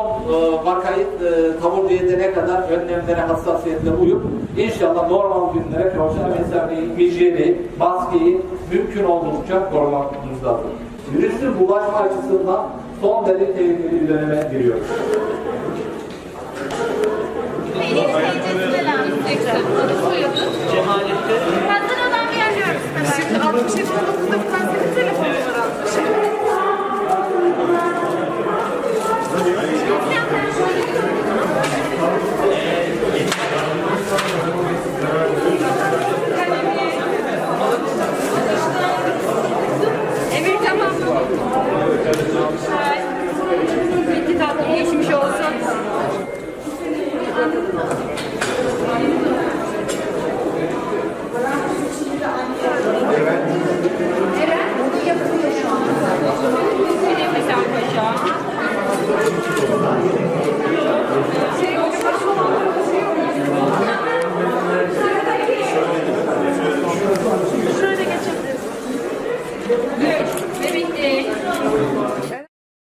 son vakayı tavır edene kadar önlemlere, hassasiyetle uyup inşallah normal günlere kavuşan mesafeyi, hijyeni, maskeyi mümkün olduğunca korumamız lazım. Virüsün bulaşma açısından son derece tehlikeli bir döneme giriyoruz. Hazır olan bir arıyoruz. Şimdi 69'da bir telefonu var. Evet, tamam. Bitti, tatlı geçmiş olsun. Anladın mı? Eren, bunu yapıyor şu an. Benim mesela koşa.